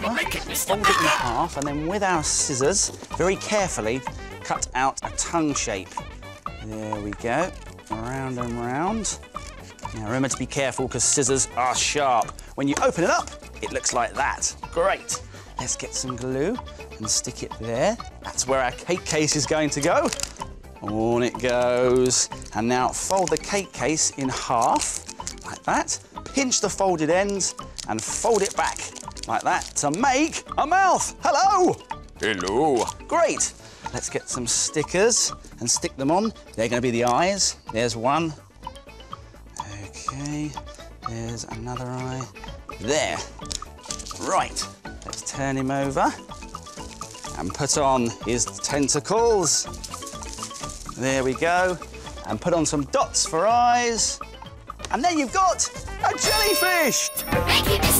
Fold it in half and then with our scissors, very carefully, cut out a tongue shape. There we go, round and round. Now remember to be careful because scissors are sharp. When you open it up, it looks like that. Great. Let's get some glue and stick it there. That's where our cake case is going to go. On it goes. And now fold the cake case in half, like that. Pinch the folded ends and fold it back, like that, to make a mouth. Hello! Hello. Great. Let's get some stickers and stick them on. They're going to be the eyes. There's one. OK. There's another eye. There. Right. Let's turn him over and put on his tentacles. There we go. And put on some dots for eyes. And there you've got a jellyfish!